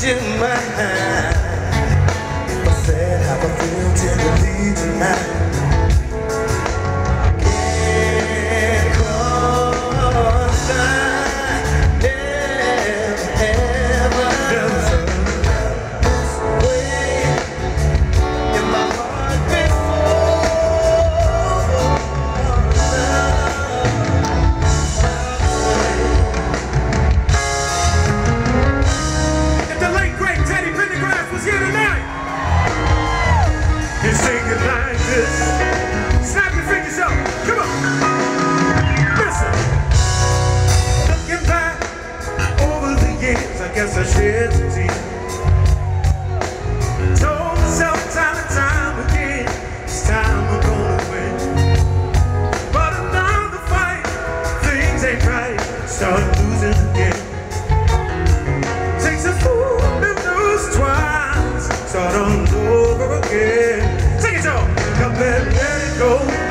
you mine. If I said how I feel typically tonight, can't cross I never ever felt this way in my heart before. Love. Snap your fingers up, come on, listen. Looking back over the years, I guess I shed some tears. Told myself time and time again, it's time I'm gonna win. But another fight, things ain't right, start losing again. Takes a fool to lose twice, start all over again. Let it go.